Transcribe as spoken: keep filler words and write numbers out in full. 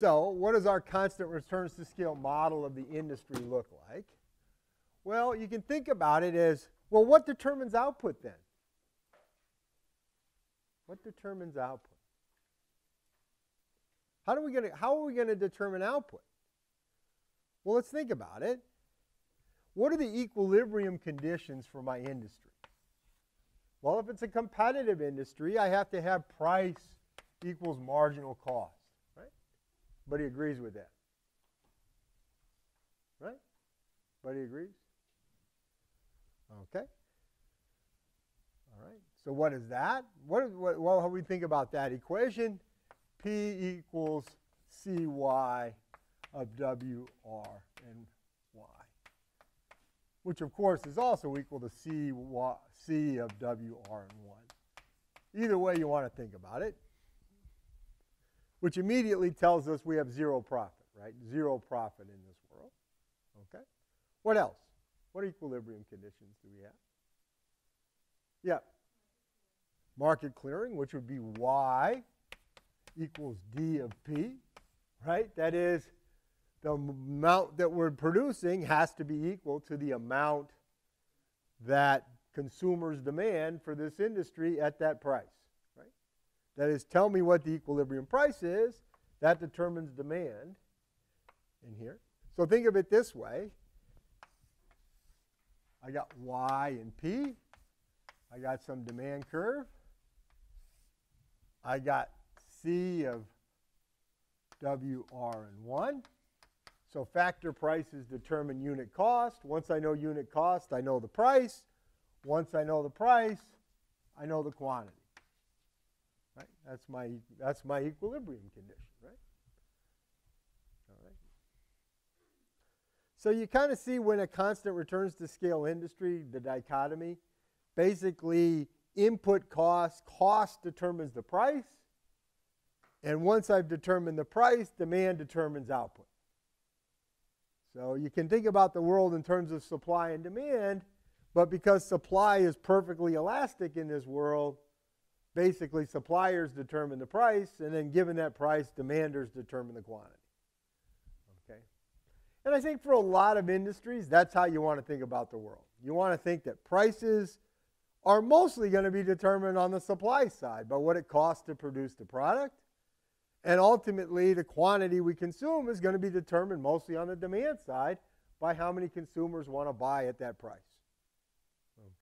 So what does our constant returns to scale model of the industry look like? Well, you can think about it as, well, what determines output then? What determines output? How do we gonna, how are we going to determine output? Well, let's think about it. What are the equilibrium conditions for my industry? Well, if it's a competitive industry, I have to have price equals marginal cost, right? But he agrees with that, right? But he agrees? Okay. All right. So what is that? What is, what, well, how we think about that equation? P equals C Y of W R and Y, which, of course, is also equal to C, y, C of W R and one. Either way you want to think about it, which immediately tells us we have zero profit, right? Zero profit in this world, okay? What else? What equilibrium conditions do we have? Yeah. Market clearing, which would be Y equals D of P, right? That is, the amount that we're producing has to be equal to the amount that consumers demand for this industry at that price, right? That is, tell me what the equilibrium price is. That determines demand in here. So think of it this way. I got Y and P. I got some demand curve. I got C of W R and one. So factor prices determine unit cost. Once I know unit cost, I know the price. Once I know the price, I know the quantity. Right? That's my, that's my equilibrium condition, right? All right. So you kind of see when a constant returns to scale industry, the dichotomy. Basically, input cost, cost determines the price. And once I've determined the price, demand determines output. So you can think about the world in terms of supply and demand, but because supply is perfectly elastic in this world, basically suppliers determine the price, and then given that price, demanders determine the quantity. Okay? And I think for a lot of industries, that's how you want to think about the world. You want to think that prices are mostly going to be determined on the supply side by what it costs to produce the product. And ultimately, the quantity we consume is going to be determined mostly on the demand side by how many consumers want to buy at that price.